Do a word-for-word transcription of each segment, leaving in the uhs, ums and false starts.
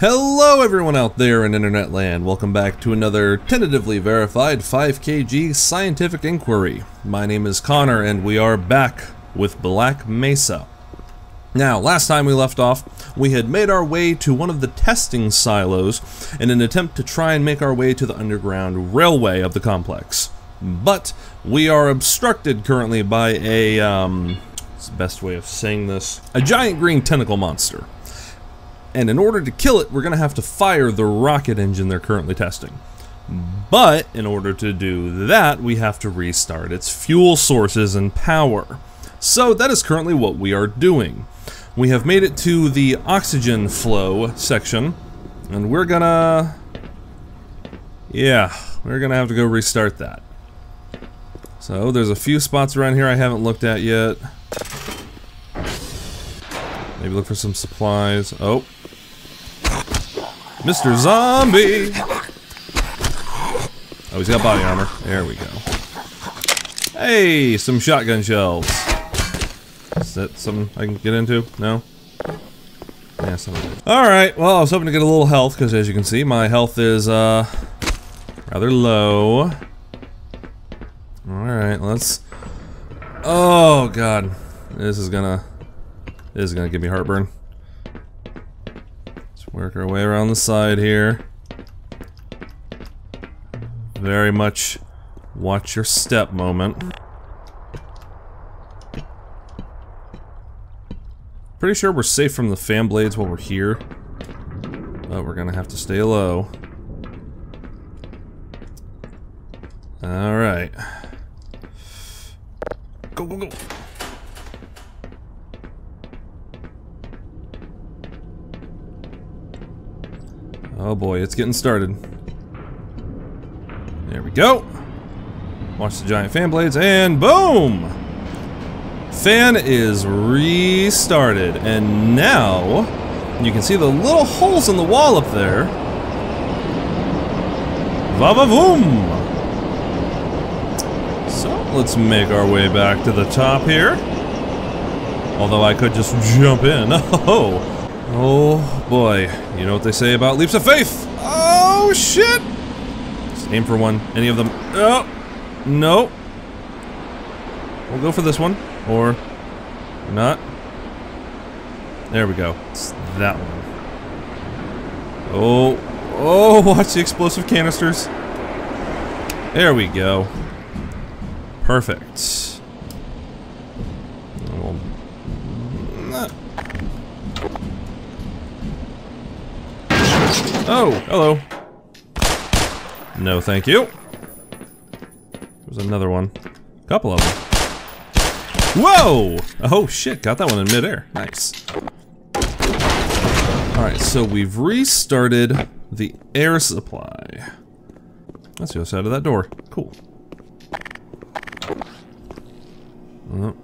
Hello everyone out there in internet land, welcome back to another tentatively verified five K G scientific inquiry. My name is Connor and we are back with Black Mesa. Now, last time we left off, we had made our way to one of the testing silos in an attempt to try and make our way to the underground railway of the complex. But we are obstructed currently by a, um, what's the best way of saying this? A giant green tentacle monster. And in order to kill it, we're going to have to fire the rocket engine they're currently testing. But in order to do that, we have to restart its fuel sources and power. So that is currently what we are doing. We have made it to the oxygen flow section, and we're gonna... Yeah, we're gonna have to go restart that. So there's a few spots around here I haven't looked at yet. Maybe look for some supplies. Oh. Mister Zombie! Oh, he's got body armor. There we go. Hey, some shotgun shells. Is that something I can get into? No? Yeah, something. Alright, well, I was hoping to get a little health, because as you can see, my health is, uh, rather low. Alright, let's... Oh, God. This is gonna... This is gonna give me heartburn. Let's work our way around the side here. Very much watch your step moment. Pretty sure we're safe from the fan blades while we're here. But we're gonna have to stay low. Alright. Go, go, go! Oh boy, it's getting started. There we go. Watch the giant fan blades, and boom! Fan is restarted, and now you can see the little holes in the wall up there. Va-va-voom! So, let's make our way back to the top here. Although I could just jump in. Oh! Oh boy, you know what they say about leaps of faith! Oh shit! Just aim for one, any of them. Oh! No! We'll go for this one, or not. There we go. It's that one. Oh, oh, watch the explosive canisters. There we go. Perfect. Oh, hello. No, thank you. There's another one. Couple of them. Whoa! Oh shit, got that one in midair. Nice. Alright, so we've restarted the air supply. That's the other side of that door. Cool. Oh.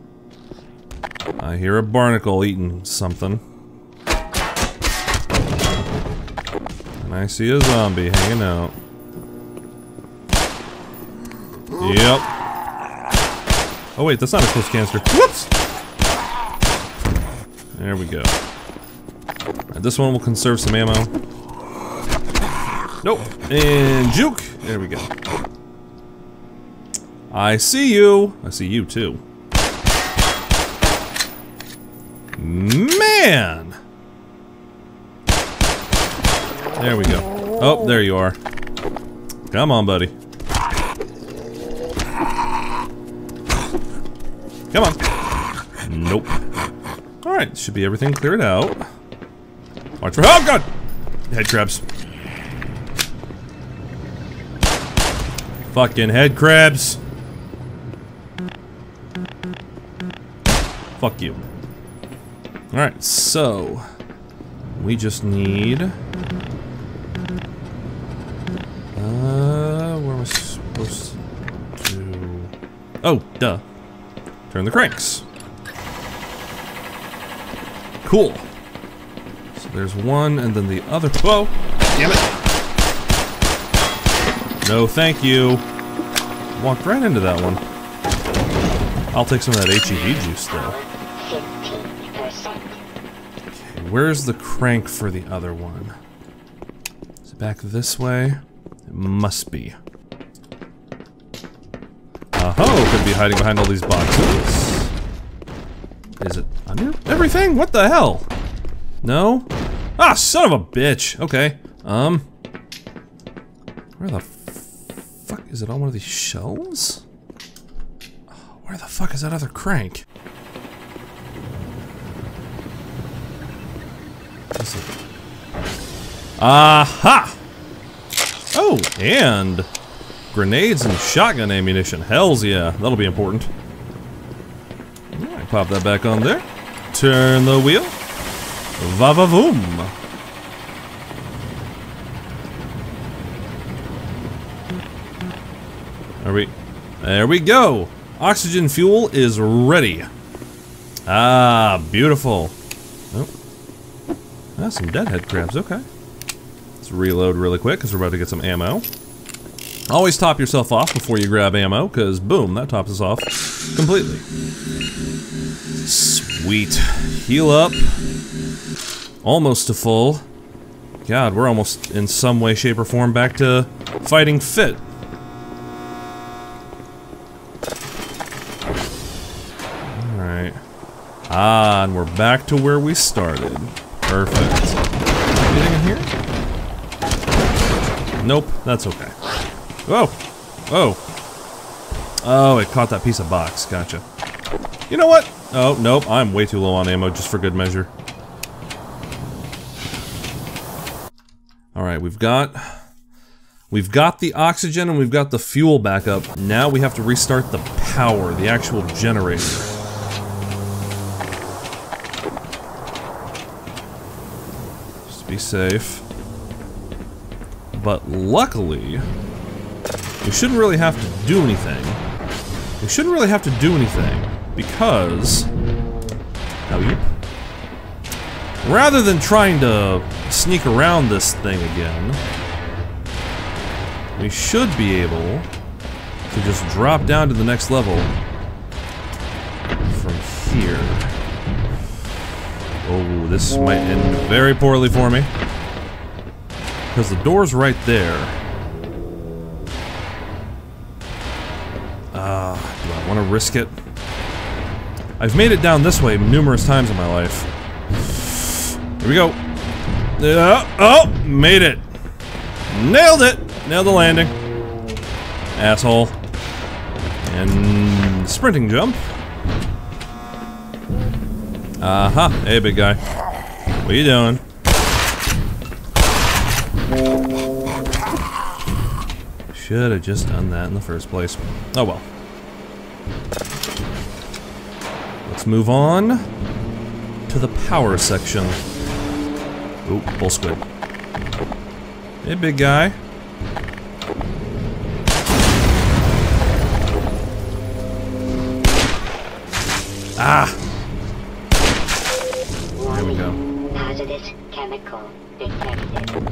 I hear a barnacle eating something. I see a zombie hanging out. Yep. Oh wait, that's not a close canister. Whoops! There we go. Right, this one will conserve some ammo. Nope. And juke! There we go. I see you! I see you too. Man! There we go. Oh, there you are. Come on, buddy. Come on. Nope. Alright, should be everything cleared out. Watch for- Oh god! Head crabs. Fucking head crabs! Fuck you. Alright, so... We just need... Oh, duh. Turn the cranks. Cool. So there's one and then the other. Whoa! Damn it! No, thank you. Walked right into that one. I'll take some of that H E V juice though. Okay, where's the crank for the other one? Back this way? It must be. Uh-ho! Could be hiding behind all these boxes. Is it under everything? What the hell? No? Ah, son of a bitch! Okay. Um... Where the fuck? Is it on one of these shelves? Where the fuck is that other crank? Is it... Aha! Oh, and grenades and shotgun ammunition. Hells yeah, that'll be important. Alright, pop that back on there. Turn the wheel. Va-va-voom! Are we... There we go! Oxygen fuel is ready. Ah, beautiful. Oh. Ah, some deadhead crabs, okay. Let's reload really quick, because we're about to get some ammo. Always top yourself off before you grab ammo, because boom, that tops us off completely. Sweet. Heal up. Almost to full. God, we're almost in some way, shape, or form back to fighting fit. Ah, and we're back to where we started. Perfect. Anything in here? Nope, that's okay. Oh! Oh! Oh, it caught that piece of box, gotcha. You know what? Oh, nope, I'm way too low on ammo, just for good measure. Alright, we've got... We've got the oxygen and we've got the fuel back up. Now we have to restart the power, the actual generator. Be safe. But luckily, we shouldn't really have to do anything. We shouldn't really have to do anything because oh, yep. Rather than trying to sneak around this thing again, we should be able to just drop down to the next level from here. Oh, this might end very poorly for me. Because the door's right there. Ah, uh, do I want to risk it? I've made it down this way numerous times in my life. Here we go. Uh, oh, made it. Nailed it. Nailed the landing. Asshole. And sprinting jump. Uh-huh. Hey, big guy. What are you doing? Should have just done that in the first place. Oh well. Let's move on to the power section. Oop, bull squid. Hey, big guy. Ah!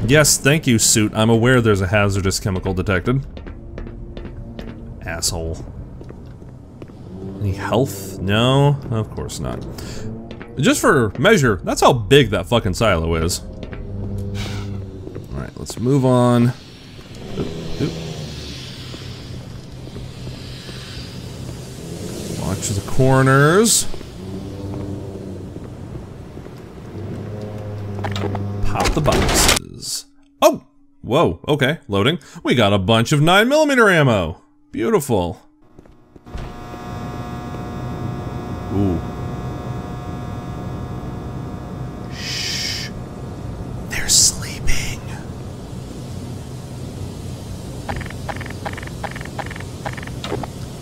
Yes, thank you, suit. I'm aware there's a hazardous chemical detected. Asshole. Any health? No, of course not. Just for measure, that's how big that fucking silo is. Alright, let's move on. Oop, oop. Watch the corners. Pop the box. Oh! Whoa, okay, loading. We got a bunch of nine millimeter ammo! Beautiful. Ooh. Shh. They're sleeping.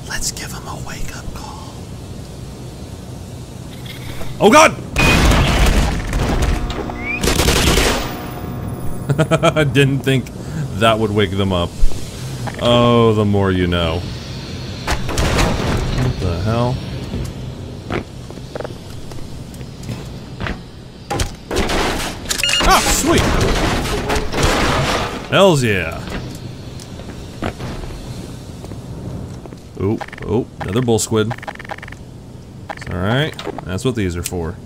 Let's give them a wake-up call. Oh god! I didn't think that would wake them up. Oh, the more you know. What the hell? Ah, sweet! Hells yeah! Oh, oh, another bull squid. It's alright. That's what these are for.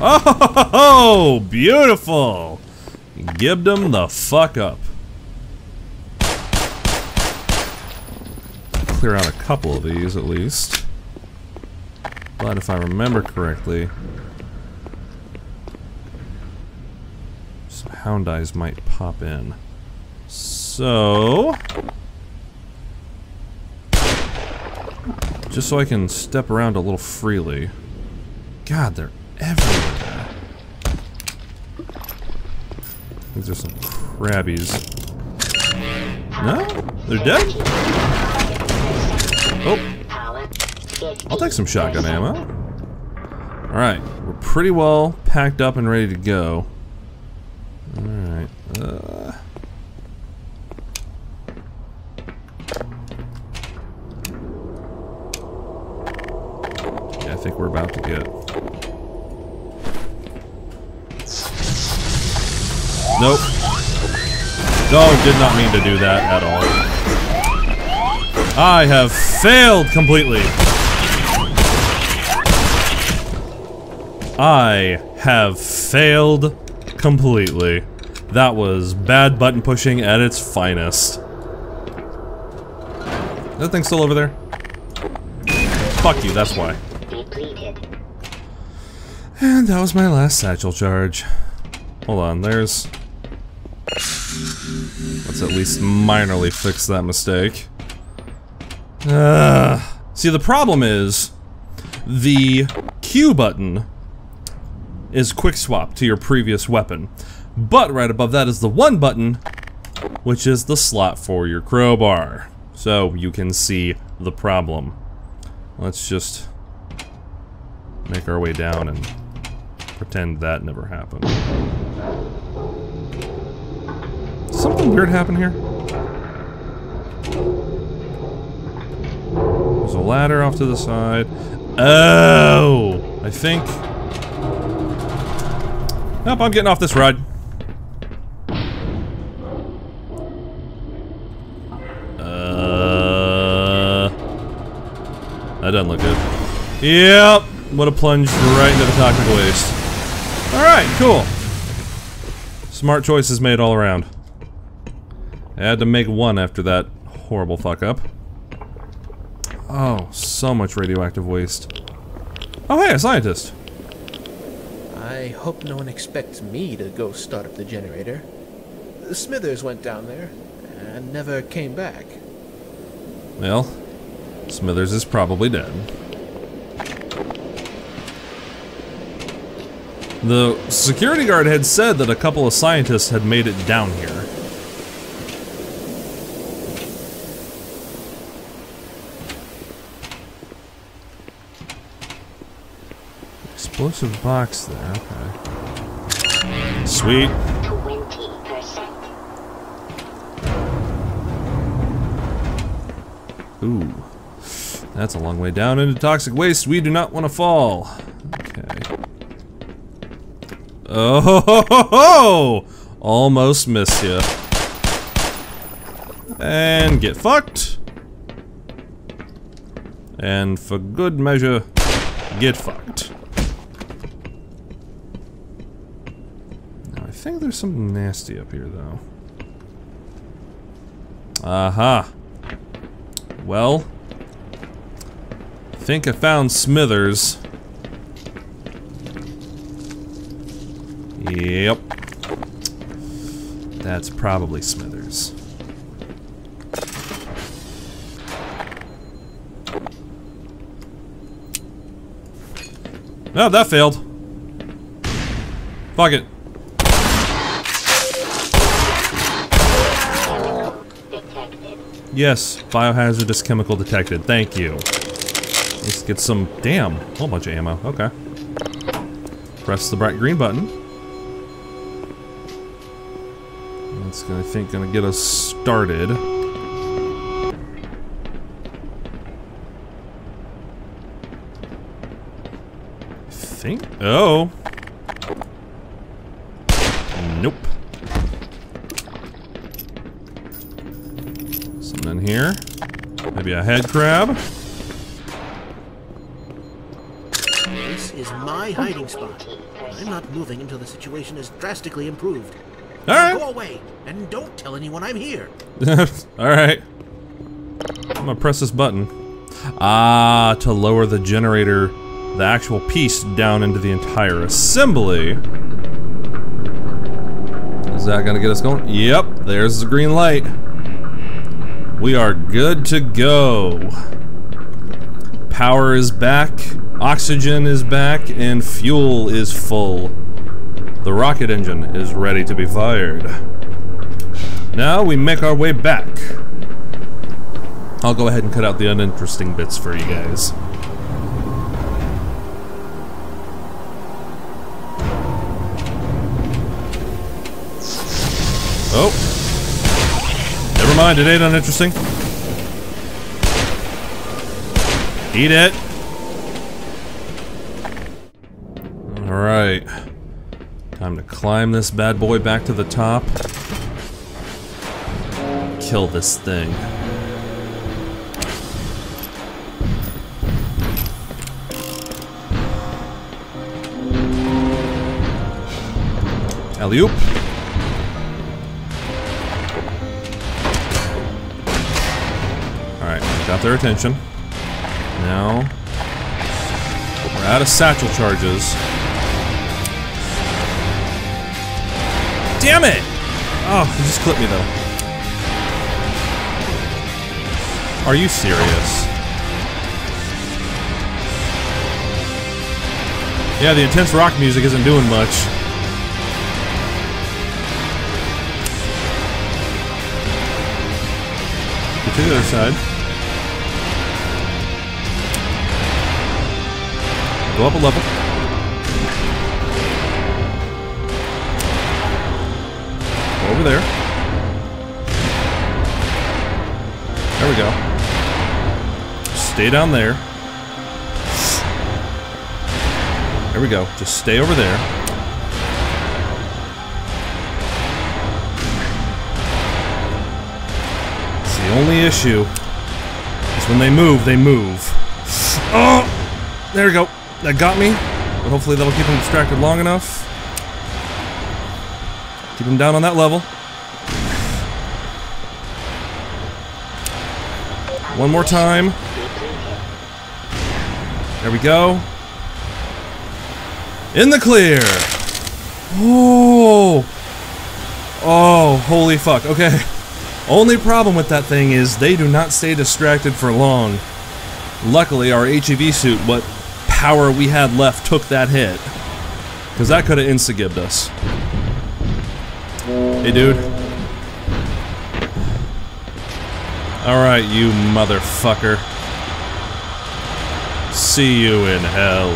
Oh, beautiful! Gibbed him the fuck up. Clear out a couple of these at least. But if I remember correctly, some hound eyes might pop in. So, just so I can step around a little freely. God, they're everywhere. These are some crabbies. No? They're dead? Oh. I'll take some shotgun ammo. Alright, we're pretty well packed up and ready to go. Alright. Uh. Yeah, I think we're about to get... Nope. No, did not mean to do that at all. I have failed completely. I have failed completely. That was bad button pushing at its finest. That thing's still over there? Fuck you, that's why. And that was my last satchel charge. Hold on, there's... Let's at least minorly fix that mistake. Uh, see, the problem is the Q button is quick swap to your previous weapon, but right above that is the one button, which is the slot for your crowbar. So you can see the problem. Let's just make our way down and pretend that never happened. Something weird happened here. There's a ladder off to the side. Oh! I think... Nope, I'm getting off this ride. Uh... That doesn't look good. Yep! Would've plunged right into the toxic waste. Alright, cool. Smart choices made all around. I had to make one after that horrible fuck-up. Oh, so much radioactive waste. Oh hey, a scientist! I hope no one expects me to go start up the generator. Smithers went down there, and never came back. Well, Smithers is probably dead. The security guard had said that a couple of scientists had made it down here. Explosive box there, okay. Sweet. Ooh. That's a long way down into toxic waste. We do not want to fall. Okay. Oh ho, ho, ho, ho! Almost missed ya. And get fucked. And for good measure, get fucked. Now I think there's something nasty up here though. Aha. Uh-huh. Well, I think I found Smithers. Yep. That's probably Smithers. No, that failed. Fuck it. Yes, biohazardous chemical detected. Thank you. Let's get some, damn, whole bunch of ammo. Okay. Press the bright green button. That's gonna, I think, gonna get us started. I think. Oh. Nope. Something in here. Maybe a head crab. This is my my hiding spot. I'm not moving until the situation is drastically improved. All right. Go away and don't tell anyone I'm here. All right. I'm gonna press this button. Ah, to lower the generator, the actual piece down into the entire assembly. Is that gonna get us going? Yep. There's the green light. We are good to go. Power is back, oxygen is back, and fuel is full. The rocket engine is ready to be fired. Now we make our way back. I'll go ahead and cut out the uninteresting bits for you guys. Oh. Never mind, it ain't uninteresting. Eat it. All right. Time to climb this bad boy back to the top. Kill this thing. Alley-oop. All right, got their attention. Now, we're out of satchel charges. Damn it! Oh, he just clipped me though. Are you serious? Yeah, the intense rock music isn't doing much. Get to the other side. Go up a level. Go over there. There we go. Stay down there. There we go. Just stay over there. It's the only issue. Is when they move, they move. Oh! There we go. That got me, but hopefully that'll keep him distracted long enough. Keep him down on that level. One more time. There we go. In the clear! Oh! Oh, holy fuck, okay. Only problem with that thing is they do not stay distracted for long. Luckily, our H E V suit, what power we had left took that hit, because that could have insta-gibbed us. Hey, dude. All right, you motherfucker. See you in hell.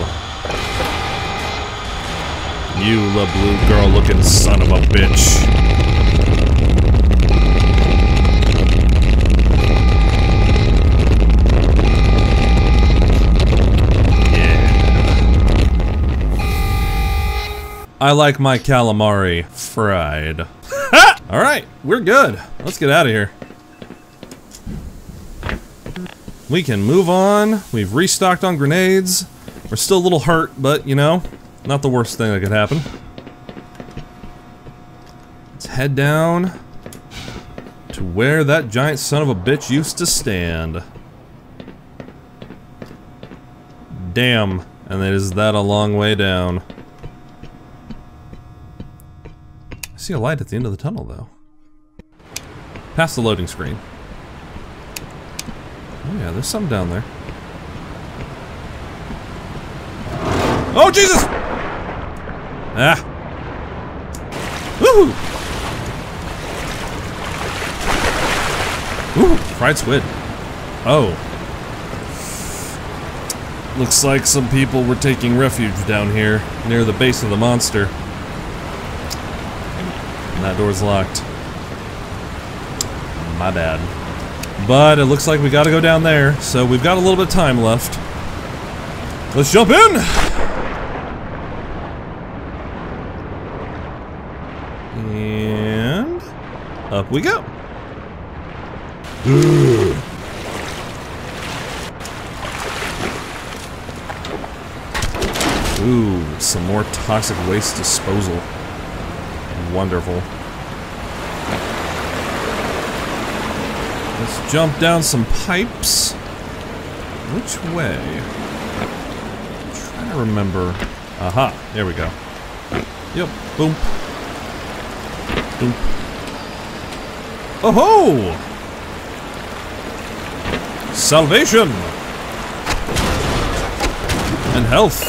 You la blue girl looking son of a bitch. I like my calamari fried. All right, we're good. Let's get out of here. We can move on. We've restocked on grenades. We're still a little hurt, but you know, not the worst thing that could happen. Let's head down to where that giant son of a bitch used to stand. Damn, and that is that a long way down. I see a light at the end of the tunnel, though. Past the loading screen. Oh yeah, there's some down there. Oh Jesus! Ah! Woohoo! Ooh, fried squid. Oh. Looks like some people were taking refuge down here, near the base of the monster. That door's locked. My bad. But it looks like we gotta go down there, so we've got a little bit of time left. Let's jump in! And up we go. Ooh. some more toxic waste disposal. Wonderful. Let's jump down some pipes. Which way? I'm trying to remember. Aha, there we go. Yep, boom. Boom. Oh-ho! Salvation! And health.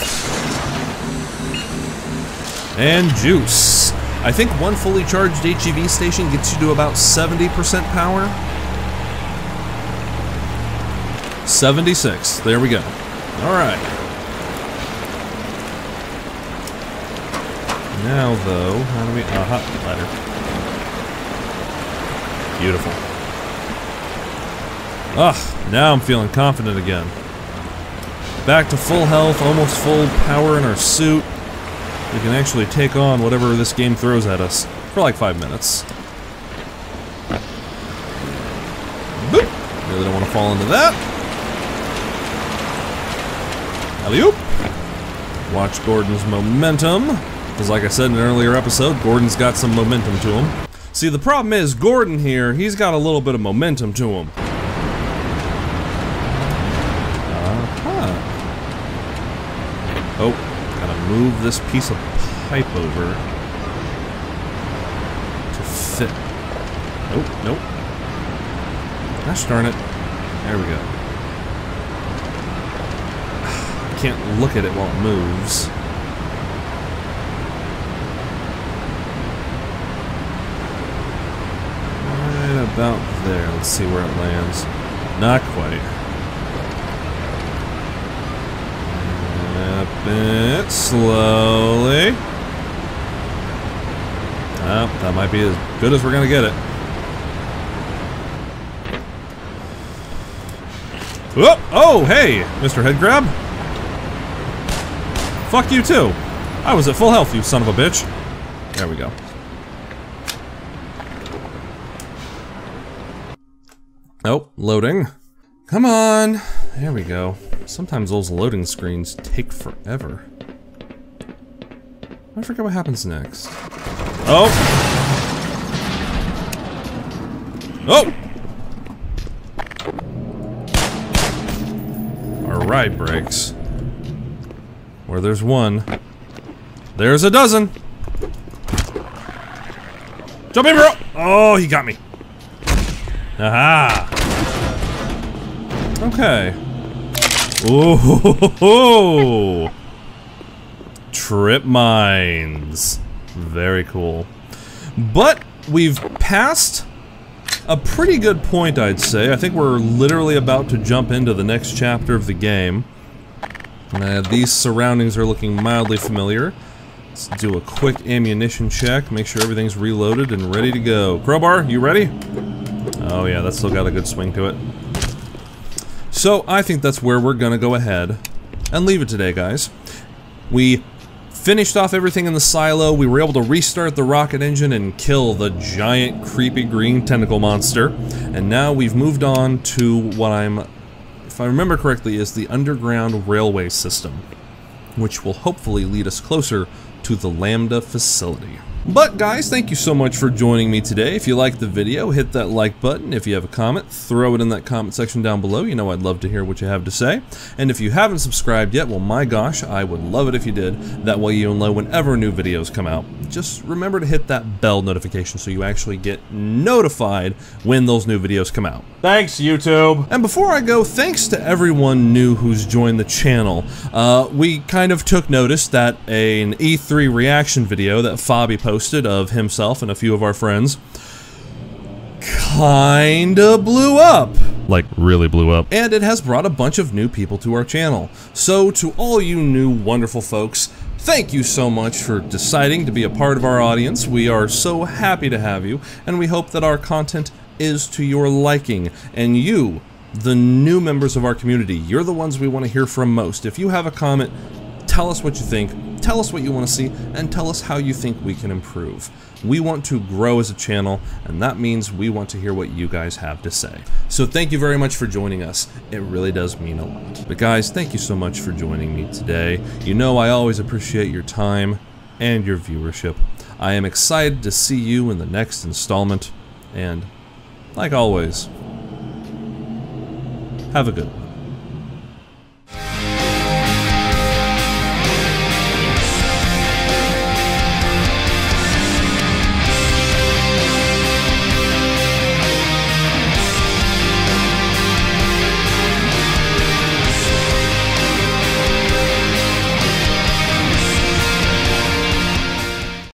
And juice. I think one fully charged H E V station gets you to about seventy percent power. seventy-six, there we go. Alright. Now though, how do we... Aha, ladder. Beautiful. Ugh, now I'm feeling confident again. Back to full health, almost full power in our suit. We can actually take on whatever this game throws at us for like five minutes. Boop! Really don't want to fall into that. Alley-oop. Watch Gordon's momentum, because like I said in an earlier episode, Gordon's got some momentum to him. See, the problem is, Gordon here, he's got a little bit of momentum to him. Uh-huh. Oh, gotta move this piece of pipe over to fit. Nope, nope. Gosh darn it. There we go. Can't look at it while it moves. Right about there. Let's see where it lands. Not quite. Up it slowly. Oh, that might be as good as we're gonna get it. Whoop! Oh, hey, Mister Head Grab. Fuck you too! I was at full health, you son of a bitch. There we go. Oh, loading. Come on! There we go. Sometimes those loading screens take forever. I forget what happens next. Oh! Oh! Our ride breaks. Where there's one, there's a dozen. Jump in, bro! Oh, he got me. Aha! Okay. Oh! Trip mines. Very cool. But we've passed a pretty good point, I'd say. I think we're literally about to jump into the next chapter of the game. Uh, these surroundings are looking mildly familiar. Let's do a quick ammunition check, make sure everything's reloaded and ready to go. Crowbar, you ready? Oh yeah, that's still got a good swing to it. So, I think that's where we're gonna go ahead and leave it today, guys. We finished off everything in the silo, we were able to restart the rocket engine and kill the giant, creepy green tentacle monster. And now we've moved on to what I'm... if I remember correctly, is the underground railway system, which will hopefully lead us closer to the Lambda facility. But guys, thank you so much for joining me today. If you liked the video, hit that like button. If you have a comment, throw it in that comment section down below. You know I'd love to hear what you have to say. And if you haven't subscribed yet, well my gosh, I would love it if you did. That way you'll know whenever new videos come out. Just remember to hit that bell notification so you actually get notified when those new videos come out. Thanks, YouTube! And before I go, thanks to everyone new who's joined the channel. Uh, we kind of took notice that a, an E three reaction video that Fabi posted of himself and a few of our friends kinda blew up. Like, really blew up. And it has brought a bunch of new people to our channel. So to all you new wonderful folks, thank you so much for deciding to be a part of our audience. We are so happy to have you, and we hope that our content is to your liking, and you, the new members of our community, you're the ones we want to hear from most. If you have a comment, Tell us what you think, tell us what you want to see, and tell us how you think we can improve. We want to grow as a channel, and that means we want to hear what you guys have to say. So thank you very much for joining us. It really does mean a lot. But guys, thank you so much for joining me today. You know I always appreciate your time and your viewership. I am excited to see you in the next installment, and like always, have a good one.